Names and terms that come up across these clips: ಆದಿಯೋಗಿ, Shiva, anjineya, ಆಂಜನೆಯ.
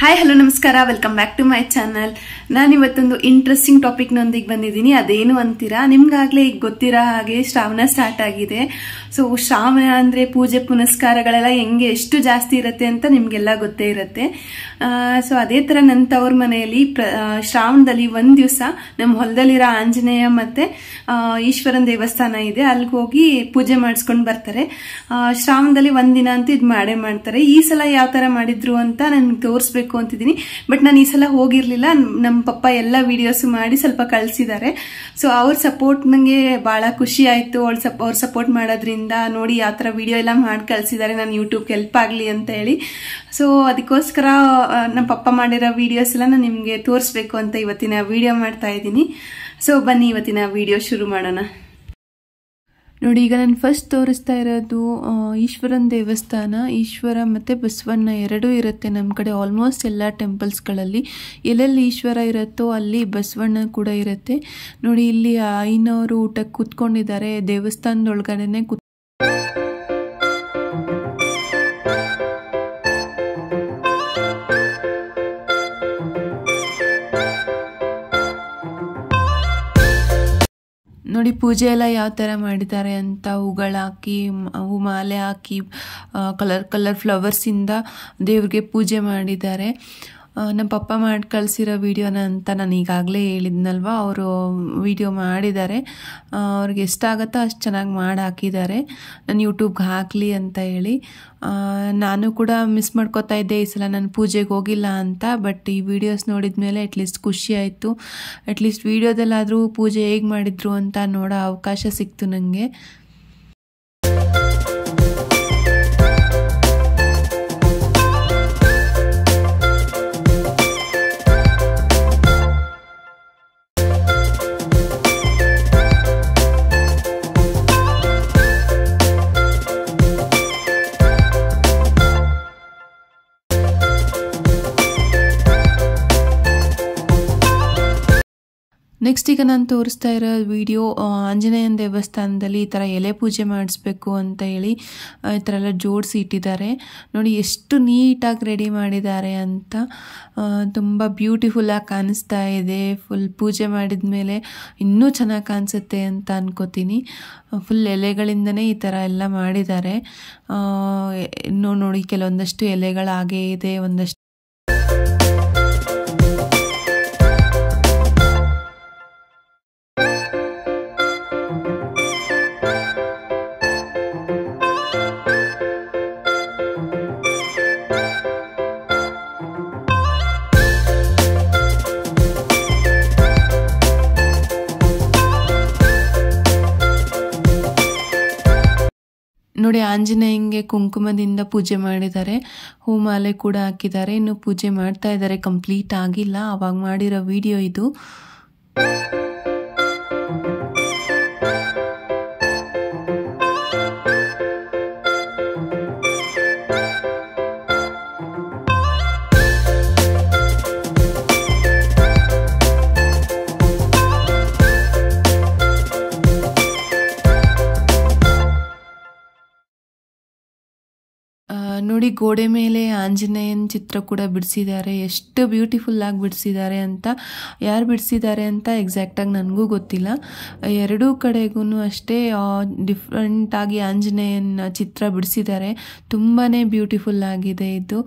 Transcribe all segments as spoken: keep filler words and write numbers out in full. हाय hello नमस्कार welcome back to my channel नानिवत्तोंदु interesting topic नोंदिगे बंदिदीनि अदेनु अंतीरा निमगागले गोत्तिरो हागे श्रावण स्टार्ट आगिदे। सो श्रावण अंद्रे पूजे पुनस्कारगळेल्ल हेंगे एष्टु जास्ति इरुत्ते अंत निमगेल्ल गोत्ते इरुत्ते। सो अदे तर नन्न तवर मनेयल्लि श्रावणदल्लि ओंदु दिवस नम्म होलदल्लिरो आंजनेय मत्ते ईश्वरन देवस्थान इदे अल्लिगे होगि पूजे माडिसिकोंडु बर्तारे। श्रावणदल्लि ओंदु दिन अंत इदु माडे माड्तारे। ई सल याव ತರ ಮಾಡಿದ್ರು ಅಂತ ನಾನು ತೋರಿಸಬೇಕು ಅಂತಿದ್ದೀನಿ, ಬಟ್ ನಾನು ಈ ಸಲ ಹೋಗಿರಲಿಲ್ಲ। ನಮ್ಮ ಪಪ್ಪ ಎಲ್ಲ ವಿಡಿಯೋಸ್ ಮಾಡಿ ಸ್ವಲ್ಪ ಕಳಿಸಿದ್ದಾರೆ। ಸೋ ಅವರ ಸಪೋರ್ಟ್ ನನಗೆ ಬಹಳ ಖುಷಿ ಆಯ್ತು। ಅವರ ಸಪೋರ್ಟ್ ಮಾಡೋದ್ರಿಂದ ನೋಡಿ ಆ ತರ ವಿಡಿಯೋ ಎಲ್ಲ ಮಾಡಿ ಕಳಿಸಿದ್ದಾರೆ, ನಾನು YouTube ಗೆ ಹೆಲ್ಪ್ ಆಗಲಿ ಅಂತ ಹೇಳಿ। ಸೋ ಅದಕ್ಕೋಸ್ಕರ ನಮ್ಮ ಪಪ್ಪ ಮಾಡಿರೋ ವಿಡಿಯೋಸ್ ಎಲ್ಲ ನಾನು ನಿಮಗೆ ತೋರಿಸಬೇಕು ಅಂತ ಇವತ್ತಿನ ವಿಡಿಯೋ ಮಾಡ್ತಾ ಇದ್ದೀನಿ। ಸೋ ಬನ್ನಿ ಇವತ್ತಿನ ವಿಡಿಯೋ ಶುರು ಮಾಡೋಣ। ನೋಡಿ, ಈಗ ನಾನು ಫಸ್ಟ್ ತೋರಿಸ್ತಾ ಇರೋದು ಈಶ್ವರನ ದೇವಸ್ಥಾನ। ಈಶ್ವರ ಮತ್ತು ಬಸವಣ್ಣ ಎರಡೂ ಇರುತ್ತೆ ನಮ್ಮ ಕಡೆ ಆಲ್ಮೋಸ್ಟ್ ಎಲ್ಲ ಟೆಂಪಲ್ಸ್ಗಳಲ್ಲಿ। ಎಲ್ಲೆಲ್ಲಿ ಈಶ್ವರ ಇರುತ್ತೋ ಅಲ್ಲಿ ಬಸವಣ್ಣ ಕೂಡ ಇರುತ್ತೆ। ನೋಡಿ, ಇಲ್ಲಿ ಐನವರು ಊಟಕ್ಕೆ ಕೂತ್ಕೊಂಡಿದ್ದಾರೆ ದೇವಸ್ಥಾನದೊಳಗಡೆನೆ ಕೂತ್ ನೋಡಿ ಪೂಜೆ ಎಲ್ಲ ಯಾವ ಥರ ಮಾಡಿದ್ದಾರೆ ಅಂತ ಹೂಗಳು ಹಾಕಿ ಹೂ ಮಾಲೆ ಹಾಕಿ ಕಲರ್ ಕಲರ್ ಫ್ಲವರ್ಸಿಂದ ದೇವ್ರಿಗೆ ಪೂಜೆ ಮಾಡಿದ್ದಾರೆ। ನಮ್ಮ ಪಪ್ಪ ಮಾಡಿ ಕಳಿಸಿರೋ ವಿಡಿಯೋನ ಅಂತ ನಾನು ಈಗಾಗಲೇ ಹೇಳಿದ್ನಲ್ವ, ಅವರು ವಿಡಿಯೋ ಮಾಡಿದ್ದಾರೆ। ಅವ್ರಿಗೆ ಎಷ್ಟಾಗತ್ತೋ ಅಷ್ಟು ಚೆನ್ನಾಗಿ ಮಾಡಿ ಹಾಕಿದ್ದಾರೆ, ನಾನು ಯೂಟ್ಯೂಬ್ಗೆ ಹಾಕಲಿ ಅಂತ ಹೇಳಿ। ನಾನು ಕೂಡ ಮಿಸ್ ಮಾಡ್ಕೋತಾ ಇದ್ದೆ ಈ ಸಲ ನಾನು ಪೂಜೆಗೆ ಹೋಗಿಲ್ಲ ಅಂತ, ಬಟ್ ಈ ವಿಡಿಯೋಸ್ ನೋಡಿದ ಮೇಲೆ ಅಟ್ಲೀಸ್ಟ್ ಖುಷಿ ಆಯಿತು। ಅಟ್ಲೀಸ್ಟ್ ವಿಡಿಯೋದಲ್ಲಾದರೂ ಪೂಜೆ ಹೇಗೆ ಮಾಡಿದ್ರು ಅಂತ ನೋಡೋ ಅವಕಾಶ ಸಿಕ್ತು ನನಗೆ। ನೆಕ್ಸ್ಟ್ ಈಗ ನಾನು ತೋರಿಸ್ತಾ ಇರೋ ವಿಡಿಯೋ ಆಂಜನೇಯನ ದೇವಸ್ಥಾನದಲ್ಲಿ ಈ ಥರ ಎಲೆ ಪೂಜೆ ಮಾಡಿಸ್ಬೇಕು ಅಂತ ಹೇಳಿ ಈ ಥರ ಎಲ್ಲ ಜೋಡಿಸಿ ಇಟ್ಟಿದ್ದಾರೆ। ನೋಡಿ ಎಷ್ಟು ನೀಟಾಗಿ ರೆಡಿ ಮಾಡಿದ್ದಾರೆ ಅಂತ, ತುಂಬ ಬ್ಯೂಟಿಫುಲ್ಲಾಗಿ ಕಾಣಿಸ್ತಾ ಇದೆ। ಫುಲ್ ಪೂಜೆ ಮಾಡಿದ ಮೇಲೆ ಇನ್ನೂ ಚೆನ್ನಾಗಿ ಕಾಣಿಸುತ್ತೆ ಅಂತ ಅನ್ಕೋತೀನಿ। ಫುಲ್ ಎಲೆಗಳಿಂದನೇ ಈ ಥರ ಎಲ್ಲ ಮಾಡಿದ್ದಾರೆ. ಇನ್ನೂ ನೋಡಿ ಕೆಲವೊಂದಷ್ಟು ಎಲೆಗಳಾಗೇ ಇದೆ, ಒಂದಷ್ಟು ನೋಡಿ ಆಂಜನೇಯಂಗೆ ಕುಂಕುಮದಿಂದ ಪೂಜೆ ಮಾಡಿದ್ದಾರೆ, ಹೂಮಾಲೆ ಕೂಡ ಹಾಕಿದ್ದಾರೆ, ಇನ್ನು ಪೂಜೆ ಮಾಡ್ತಾ ಇದ್ದಾರೆ, ಕಂಪ್ಲೀಟ್ ಆಗಿಲ್ಲ। ಆವಾಗ ಮಾಡಿರೋ ವಿಡಿಯೋ ಇದು। ನೋಡಿ ಗೋಡೆ ಮೇಲೆ ಆಂಜನೇಯನ ಚಿತ್ರ ಕೂಡ ಬಿಡಿಸಿದ್ದಾರೆ, ಎಷ್ಟು ಬ್ಯೂಟಿಫುಲ್ ಆಗಿ ಬಿಡಿಸಿದ್ದಾರೆ ಅಂತ। ಯಾರು ಬಿಡಿಸಿದ್ದಾರೆ ಅಂತ ಎಕ್ಸಾಕ್ಟಾಗಿ ನನಗೂ ಗೊತ್ತಿಲ್ಲ। ಎರಡೂ ಕಡೆಗೂ ಅಷ್ಟೇ ಡಿಫ್ರೆಂಟಾಗಿ ಆಂಜನೇಯನ ಚಿತ್ರ ಬಿಡಿಸಿದ್ದಾರೆ, ತುಂಬಾ ಬ್ಯೂಟಿಫುಲ್ ಆಗಿದೆ ಇದು।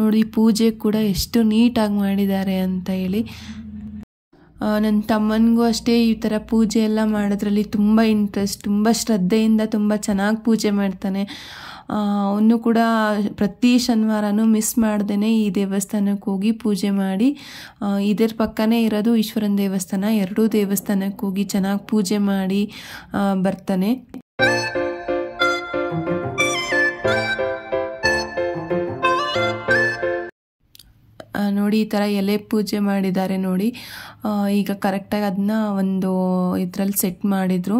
ನೋಡಿ ಪೂಜೆ ಕೂಡ ಎಷ್ಟು ನೀಟಾಗಿ ಮಾಡಿದ್ದಾರೆ ಅಂತ ಹೇಳಿ। ನನ್ನ ತಮ್ಮನಿಗೂ ಅಷ್ಟೇ ಈ ಥರ ಪೂಜೆ ಎಲ್ಲ ಮಾಡೋದ್ರಲ್ಲಿ ತುಂಬ ಇಂಟ್ರೆಸ್ಟ್, ತುಂಬ ಶ್ರದ್ಧೆಯಿಂದ ತುಂಬ ಚೆನ್ನಾಗಿ ಪೂಜೆ ಮಾಡ್ತಾನೆ ಅವನು ಕೂಡ। ಪ್ರತಿ ಶನಿವಾರನೂ ಮಿಸ್ ಮಾಡ್ದೇ ಈ ದೇವಸ್ಥಾನಕ್ಕೆ ಹೋಗಿ ಪೂಜೆ ಮಾಡಿ, ಇದರ ಪಕ್ಕನೇ ಇರೋದು ಈಶ್ವರನ ದೇವಸ್ಥಾನ, ಎರಡೂ ದೇವಸ್ಥಾನಕ್ಕೆ ಹೋಗಿ ಚೆನ್ನಾಗಿ ಪೂಜೆ ಮಾಡಿ ಬರ್ತಾನೆ। ನೋಡಿ ಈ ಥರ ಎಲೆ ಪೂಜೆ ಮಾಡಿದ್ದಾರೆ ನೋಡಿ, ಈಗ ಕರೆಕ್ಟಾಗಿ ಅದನ್ನ ಒಂದು ಇದರಲ್ಲಿ ಸೆಟ್ ಮಾಡಿದರು।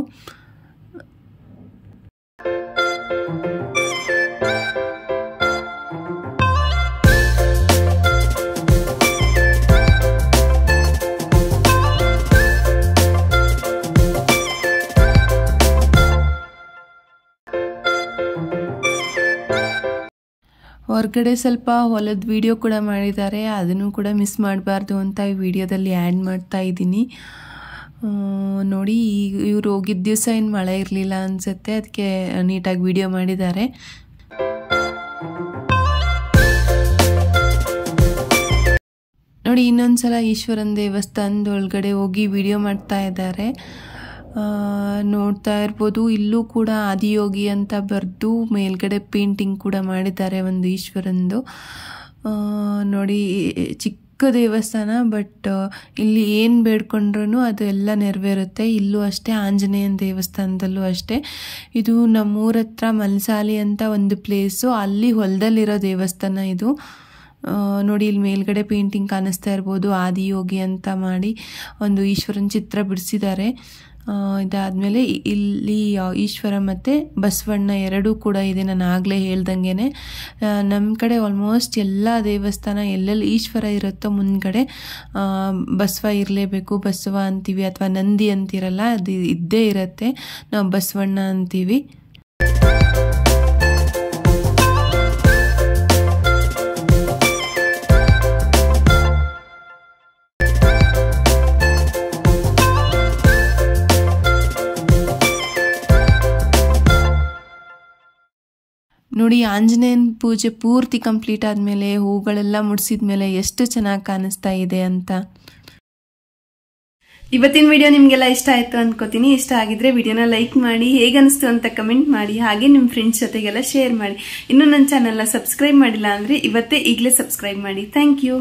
ಹೊರಗಡೆ ಸ್ವಲ್ಪ ಹೊಲದ ವಿಡಿಯೋ ಕೂಡ ಮಾಡಿದ್ದಾರೆ, ಅದನ್ನು ಕೂಡ ಮಿಸ್ ಮಾಡಬಾರದು ಅಂತ ಈ ವಿಡಿಯೋದಲ್ಲಿ ಆಡ್ ಮಾಡ್ತಾ ಇದ್ದೀನಿ. ನೋಡಿ ಇವರು ಹೋಗಿದ್ದ ದಿವಸ ಏನು ಮಳೆ ಇರಲಿಲ್ಲ ಅನ್ಸುತ್ತೆ, ಅದಕ್ಕೆ ನೀಟಾಗಿ ವಿಡಿಯೋ ಮಾಡಿದ್ದಾರೆ. ನೋಡಿ ಇನ್ನೊಂದು ಸಲ ಈಶ್ವರನ ದೇವಸ್ಥಾನದ ಒಳಗಡೆ ಹೋಗಿ ವಿಡಿಯೋ ಮಾಡ್ತಾ ಇದ್ದಾರೆ. ನೋಡ್ತಾ ಇರ್ಬೋದು, ಇಲ್ಲೂ ಕೂಡ ಆದಿಯೋಗಿ ಅಂತ ಬರೆದು ಮೇಲ್ಗಡೆ ಪೇಂಟಿಂಗ್ ಕೂಡ ಮಾಡಿದ್ದಾರೆ ಒಂದು ಈಶ್ವರಂದು. ನೋಡಿ ಚಿಕ್ಕ ದೇವಸ್ಥಾನ, ಬಟ್ ಇಲ್ಲಿ ಏನು ಬೇಡ್ಕೊಂಡ್ರೂ ಅದು ಎಲ್ಲ ನೆರವೇರುತ್ತೆ. ಇಲ್ಲೂ ಅಷ್ಟೇ, ಆಂಜನೇಯನ ದೇವಸ್ಥಾನದಲ್ಲೂ ಅಷ್ಟೇ. ಇದು ನಮ್ಮೂರ ಹತ್ರ ಮಲ್ಸಾಲಿ ಅಂತ ಒಂದು ಪ್ಲೇಸು, ಅಲ್ಲಿ ಹೊಲದಲ್ಲಿರೋ ದೇವಸ್ಥಾನ ಇದು. ನೋಡಿ ಇಲ್ಲಿ ಮೇಲ್ಗಡೆ ಪೇಂಟಿಂಗ್ ಕಾಣಿಸ್ತಾ ಇರ್ಬೋದು, ಆದಿಯೋಗಿ ಅಂತ ಮಾಡಿ ಒಂದು ಈಶ್ವರನ ಚಿತ್ರ ಬಿಡಿಸಿದ್ದಾರೆ. ಇದಾದಮೇಲೆ ಇಲ್ಲಿ ಈಶ್ವರ ಮತ್ತು ಬಸವಣ್ಣ ಎರಡೂ ಕೂಡ ಇದೆ. ನಾನು ಆಗಲೇ ಹೇಳ್ದಂಗೆ ನಮ್ಮ ಕಡೆ ಆಲ್ಮೋಸ್ಟ್ ಎಲ್ಲ ದೇವಸ್ಥಾನ ಎಲ್ಲೆಲ್ಲಿ ಈಶ್ವರ ಇರುತ್ತೋ ಮುಂದ್ಗಡೆ ಬಸವ ಇರಲೇಬೇಕು. ಬಸವ ಅಂತೀವಿ ಅಥವಾ ನಂದಿ ಅಂತಿರಲ್ಲ, ಅದು ಇದ್ದೇ ಇರುತ್ತೆ, ನಾವು ಬಸವಣ್ಣ ಅಂತೀವಿ. ನೋಡಿ ಆಂಜನೇಯನ ಪೂಜೆ ಪೂರ್ತಿ ಕಂಪ್ಲೀಟ್ ಆದಮೇಲೆ ಹೂಗಳೆಲ್ಲ ಮುಡಿಸಿದ ಮೇಲೆ ಎಷ್ಟು ಚೆನ್ನಾಗಿ ಕಾಣಿಸ್ತಾ ಇದೆ ಅಂತ. ಇವತ್ತಿನ ವಿಡಿಯೋ ನಿಮಗೆಲ್ಲ ಇಷ್ಟ ಆಯಿತು ಅಂದ್ಕೋತೀನಿ. ಇಷ್ಟ ಆಗಿದ್ರೆ ವಿಡಿಯೋನ ಲೈಕ್ ಮಾಡಿ, ಹೇಗನ್ನಿಸ್ತು ಅಂತ ಕಮೆಂಟ್ ಮಾಡಿ, ಹಾಗೆ ನಿಮ್ಮ ಫ್ರೆಂಡ್ಸ್ ಜೊತೆಗೆಲ್ಲ ಶೇರ್ ಮಾಡಿ. ಇನ್ನೂ ನನ್ನ ಚಾನಲ್ನ ಸಬ್ಸ್ಕ್ರೈಬ್ ಮಾಡಿಲ್ಲ ಅಂದರೆ ಇವತ್ತೇ ಈಗಲೇ ಸಬ್ಸ್ಕ್ರೈಬ್ ಮಾಡಿ. Thank you.